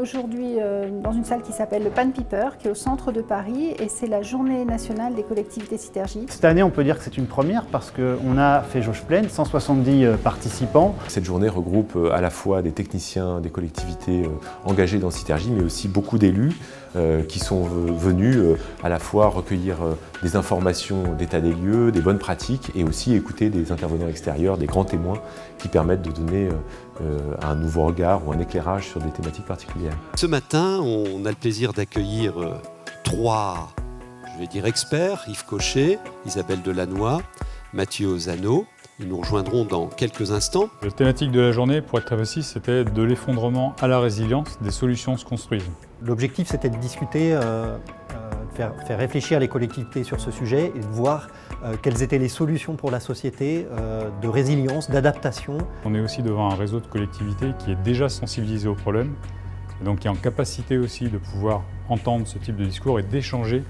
est aujourd'hui dans une salle qui s'appelle le Pan Piper, qui est au centre de Paris, et c'est la journée nationale des collectivités Cit'ergie. Cette année, on peut dire que c'est une première parce qu'on a fait jauge pleine, 170 participants. Cette journée regroupe à la fois des techniciens, des collectivités engagées dans Cit'ergie, mais aussi beaucoup d'élus qui sont venus à la fois recueillir des informations d'état des lieux, des bonnes pratiques, et aussi écouter des intervenants extérieurs, des grands témoins qui permettent de donner un nouveau regard ou un éclairage sur des thématiques particulières. Ce matin, on a le plaisir d'accueillir trois, je vais dire, experts, Yves Cochet, Isabelle Delannoy, Mathieu Ozano. Ils nous rejoindront dans quelques instants. La thématique de la journée, pour être très précis, c'était de l'effondrement à la résilience, des solutions se construisent. L'objectif, c'était de discuter, faire réfléchir les collectivités sur ce sujet et de voir quelles étaient les solutions pour la société de résilience, d'adaptation. On est aussi devant un réseau de collectivités qui est déjà sensibilisé au problème, et donc qui est en capacité aussi de pouvoir entendre ce type de discours et d'échanger,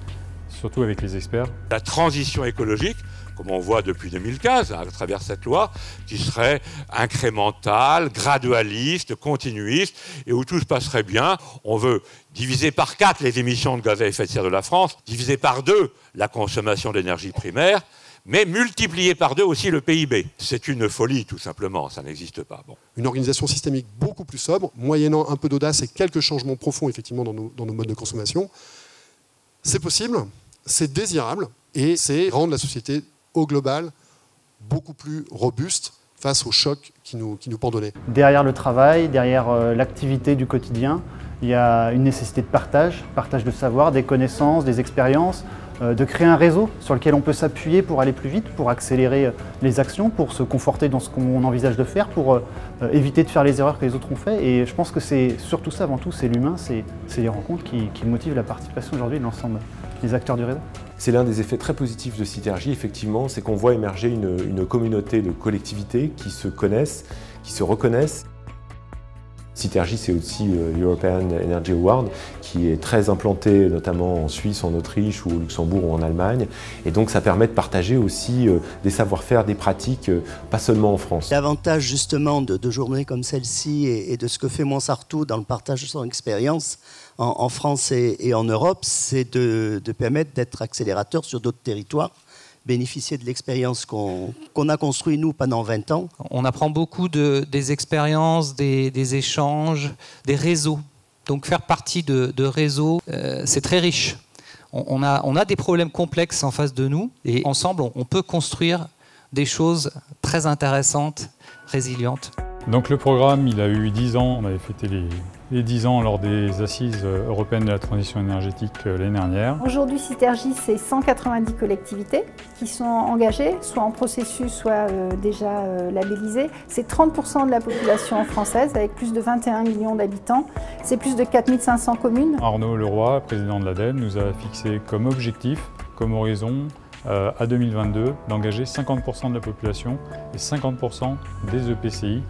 surtout avec les experts. La transition écologique, comme on voit depuis 2015, à travers cette loi, qui serait incrémentale, gradualiste, continuiste, et où tout se passerait bien. On veut diviser par 4 les émissions de gaz à effet de serre de la France, diviser par 2 la consommation d'énergie primaire, mais multiplier par 2 aussi le PIB. C'est une folie, tout simplement, ça n'existe pas. Bon. Une organisation systémique beaucoup plus sobre, moyennant un peu d'audace et quelques changements profonds, effectivement, dans nos modes de consommation. C'est possible, c'est désirable, et c'est rendre la société au global, beaucoup plus robuste face aux chocs qui nous pendonnaient. Derrière le travail, derrière l'activité du quotidien, il y a une nécessité de partage de savoir, des connaissances, des expériences, de créer un réseau sur lequel on peut s'appuyer pour aller plus vite, pour accélérer les actions, pour se conforter dans ce qu'on envisage de faire, pour éviter de faire les erreurs que les autres ont fait. Et je pense que c'est surtout ça, avant tout, c'est l'humain, c'est les rencontres qui motivent la participation aujourd'hui de l'ensemble des acteurs du réseau. C'est l'un des effets très positifs de Cit'ergie, effectivement, c'est qu'on voit émerger une communauté de collectivités qui se connaissent, qui se reconnaissent. Cit'ergie, c'est aussi l'European Energy Award, qui est très implanté notamment en Suisse, en Autriche, ou au Luxembourg, ou en Allemagne. Et donc ça permet de partager aussi des savoir-faire, des pratiques, pas seulement en France. L'avantage justement de journées comme celle-ci et de ce que fait Monsartou dans le partage de son expérience en France et en Europe, c'est de permettre d'être accélérateur sur d'autres territoires, bénéficier de l'expérience qu'on a construite, nous, pendant 20 ans. On apprend beaucoup des expériences, des échanges, des réseaux. Donc faire partie de réseaux, c'est très riche. On a des problèmes complexes en face de nous, et ensemble, on peut construire des choses très intéressantes, résilientes. Donc le programme, il a eu 10 ans, on avait fêté les 10 ans lors des assises européennes de la transition énergétique l'année dernière. Aujourd'hui, Cit'ergie, c'est 190 collectivités qui sont engagées, soit en processus, soit déjà labellisées. C'est 30% de la population française, avec plus de 21 millions d'habitants. C'est plus de 4500 communes. Arnaud Leroy, président de l'ADEME, nous a fixé comme objectif, comme horizon, à 2022, d'engager 50% de la population et 50% des EPCI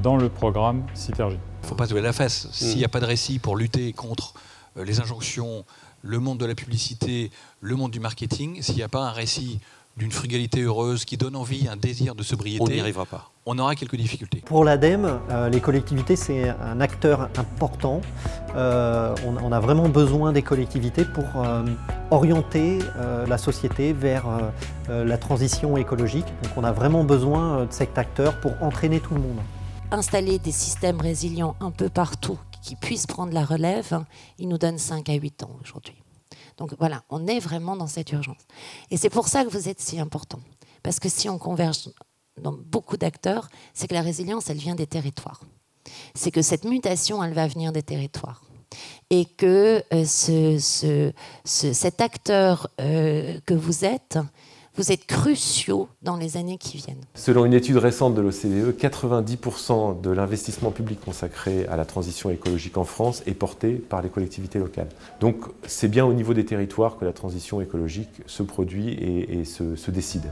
dans le programme Cit'ergie. Il ne faut pas se lever la fesse. S'il n'y a pas de récit pour lutter contre les injonctions, le monde de la publicité, le monde du marketing, s'il n'y a pas un récit d'une frugalité heureuse qui donne envie, un désir de sobriété, on n'y arrivera pas. On aura quelques difficultés. Pour l'ADEME, les collectivités, c'est un acteur important. On a vraiment besoin des collectivités pour orienter la société vers la transition écologique. Donc on a vraiment besoin de cet acteur pour entraîner tout le monde. Installer des systèmes résilients un peu partout qui puissent prendre la relève, il nous donne 5 à 8 ans aujourd'hui. Donc voilà, on est vraiment dans cette urgence. Et c'est pour ça que vous êtes si important. Parce que si on converge dans beaucoup d'acteurs, c'est que la résilience, elle vient des territoires. C'est que cette mutation, elle va venir des territoires. Et que cet acteur que vous êtes cruciaux dans les années qui viennent. Selon une étude récente de l'OCDE, 90% de l'investissement public consacré à la transition écologique en France est porté par les collectivités locales. Donc c'est bien au niveau des territoires que la transition écologique se produit et se décide.